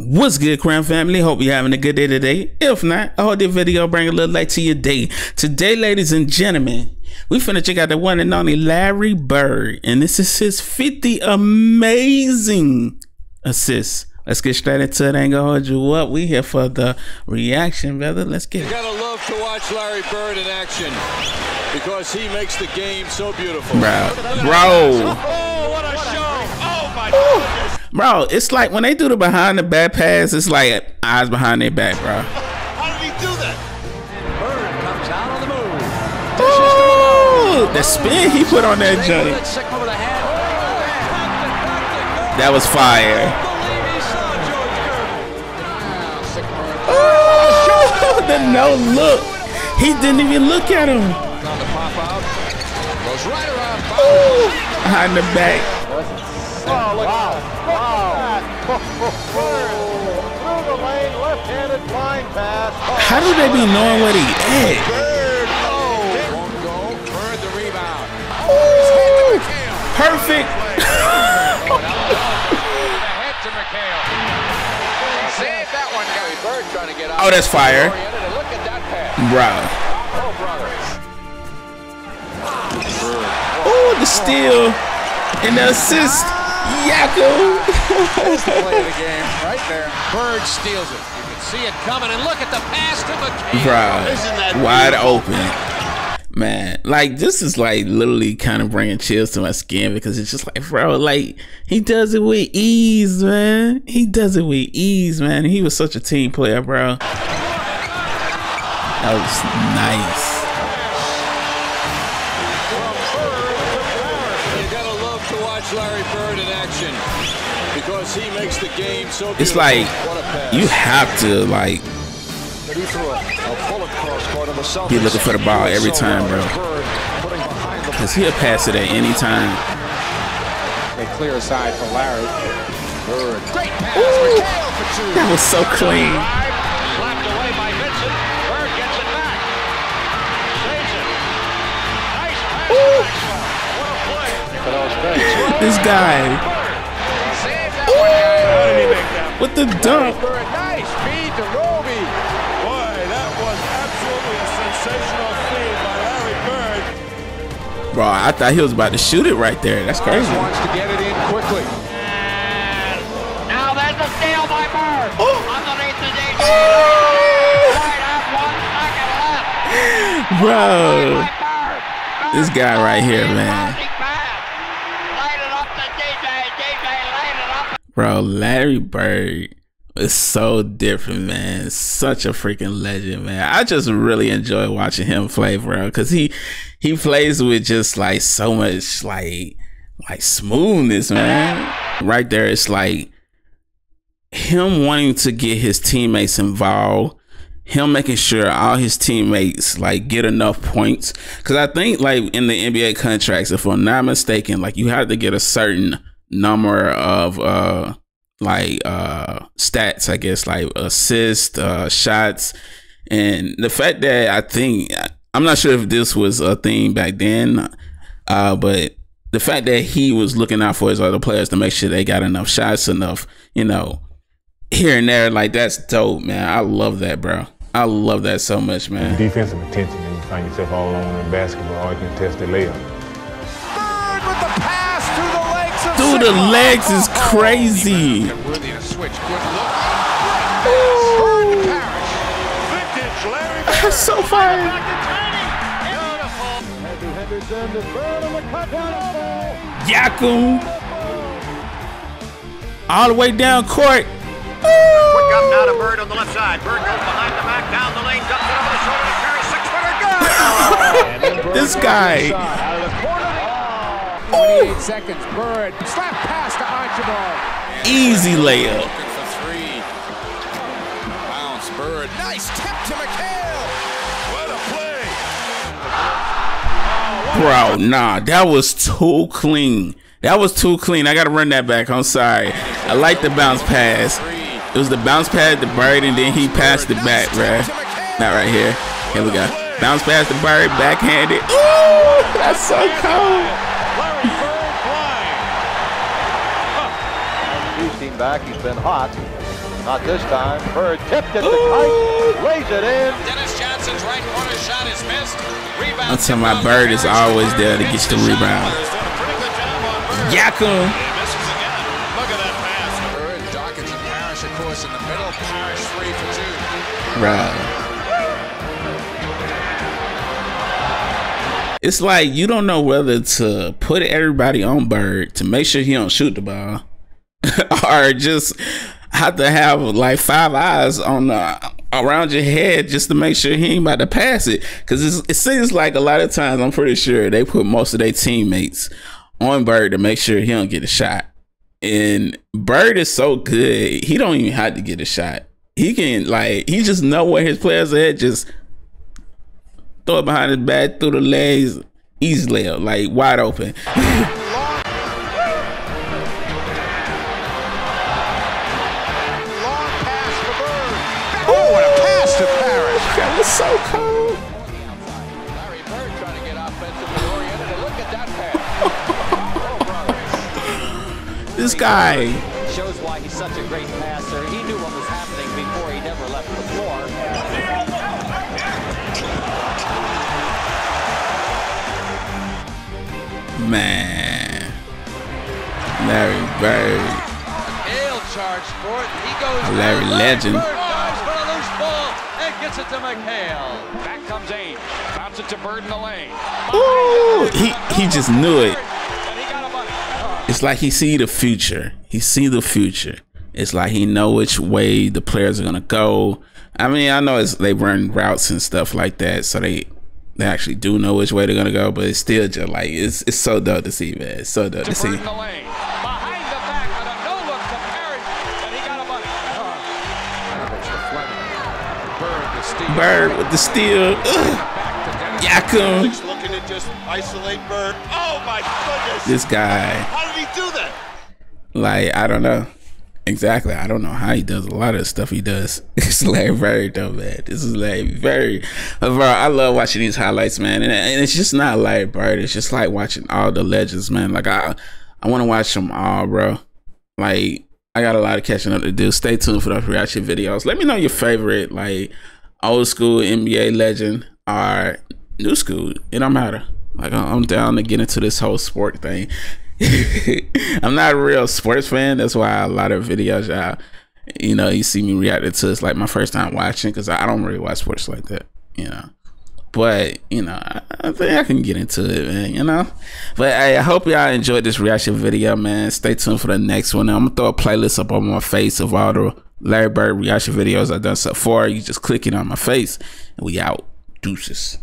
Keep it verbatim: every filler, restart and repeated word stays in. What's good, Crown family? Hope you're having a good day today. If not, I hope this video bring a little light to your day. Today, ladies and gentlemen, we finna check out the one and only Larry Bird, and this is his fifty amazing assists. Let's get straight into it. I ain't gonna hold you up. We here for the reaction, brother. Let's get it. You gotta love to watch Larry Bird in action because he makes the game so beautiful. Bro, bro. Oh, what a show! Oh my goodness. Bro, it's like when they do the behind the back pass, it's like eyes behind their back, bro. How did he do that? Bird comes out on the move. Ooh, the spin he put on that joint. That was fire. Oh, the no look. He didn't even look at him. Ooh, behind the back. Oh, look. Wow. Wow. Through the lane, left-handed blind pass. How do they be knowing what he is? Bird. Oh. Won't go. Bird the rebound. Ooh. Perfect. Ahead to McHale. Save that one. Gary Bird trying to get out. Oh, that's fire. Look at that pass. Bro. Oh, brother. Oh, the steal and the assist. Yaku! That's the play of the game right there. Bird steals it. You can see it coming, and look at the pass to McKay. Bro, isn't that wide open, man? Like, this is like literally kind of bringing chills to my skin because it's just like, bro, like he does it with ease, man. He does it with ease, man. He was such a team player, bro. That was nice. Larry Bird in action because he makes the game so beautiful. It's like you have to like be looking for the ball every time, bro, because he'll pass it at any time. They clear aside for Larry Bird. Great pass. Ooh, that was so clean. Slapped away by Vincent. Bird gets it back. Saves it. Nice pass. What a play. This guy. Ooh, with the dump. Nice feed to Roby. Boy, that was absolutely a sensational feed by Larry Bird. Bro, I thought he was about to shoot it right there. That's crazy. Wants to get it in quickly. And now there's a steal by Bird. Underneath the D. Right up, one second left. Bro, this guy right here, man. Bro, Larry Bird is so different, man. Such a freaking legend, man. I just really enjoy watching him play, bro, because he he plays with just like so much like like smoothness, man. Right there, it's like him wanting to get his teammates involved. Him making sure all his teammates like get enough points, because I think like in the N B A contracts, if I'm not mistaken, like you have to get a certain number of uh like uh stats, I guess, like assist, uh shots. And the fact that I think, I'm not sure if this was a thing back then, uh but the fact that he was looking out for his other players to make sure they got enough shots, enough, you know, here and there, like that's dope, man. I love that, bro. I love that so much, man. Defensive attention, and you find yourself all alone in basketball. You can test the layup. Dude, the legs is crazy. That's so fire. Yaku. All the way down court. Quick up now to Bird on the left side. Bird goes behind the back, down the lane, dumps it over the shoulder to carry six footer gun. This guy. Seconds, Bird slap pass to Archibald. Easy layup. For three. Bounce, Bird. Nice tip to McHale. What a play! Oh, what Bro, nah, that was too clean. That was too clean. I gotta run that back. I'm sorry. I like the bounce pass. It was the bounce pass to Bird, and then he passed it back, bruh. Not right here. Here we go. Bounce pass to Bird, backhanded. Ooh, that's so cold. Back, he's been hot. Not this time. Bird tipped it to Kite. Lays it in. Dennis Johnson's right corner shot is missed. Rebound. That's how my Bird is always there to get the rebound. Yakum. Look at that pass. Bird dockets and Parish, of course, in the middle. Parish three for two. Right. It's like you don't know whether to put everybody on Bird to make sure he don't shoot the ball or just have to have like five eyes on the, around your head just to make sure he ain't about to pass it. Because it seems like a lot of times, I'm pretty sure they put most of their teammates on Bird to make sure he don't get a shot. And Bird is so good, he don't even have to get a shot. He can like, he just know where his players are at, just throw it behind his back, through the legs, easily, like wide open. Oh, what a pass to Parish. That was so cold. Larry Bird trying to get offensively oriented. Look at that pass. This guy shows why he's such a great passer. He knew what was happening before he never left the floor. Man, Larry Bird. Nail charge for it. He goes. A Larry Legend. Bird dives for a loose ball and gets it to McHale. Back comes Ainge. Bounce it to Bird in the lane. Ooh, he he just knew it. It's like he see the future. He see the future. It's like he know which way the players are gonna go. I mean, I know it's they run routes and stuff like that, so they. They actually do know which way they're gonna go, but it's still just like it's it's so dope to see, man. It's so dope to see. Bird with the steal. Yakum. Looking to just isolate Bird. Oh my goodness! This guy. How did he do that? Like I don't know. Exactly. I don't know how he does a lot of the stuff he does. It's like very dumb, man. This is like very, bro, I love watching these highlights, man. And, and it's just not like Bird. It's just like watching all the legends, man. Like I, I want to watch them all, bro. Like I got a lot of catching up to do. Stay tuned for those reaction videos. Let me know your favorite, like old school N B A legend or new school. It don't matter. Like I'm down to get into this whole sport thing. I'm not a real sports fan. That's why a lot of videos y'all, you know, you see me reacting to, it's like my first time watching, because I don't really watch sports like that, you know. But you know, I, I think I can get into it, man, you know. But hey, I hope y'all enjoyed this reaction video, man. Stay tuned for the next one. I'm gonna throw a playlist up on my face of all the Larry Bird reaction videos I've done so far. You just click it on my face and we out. Deuces.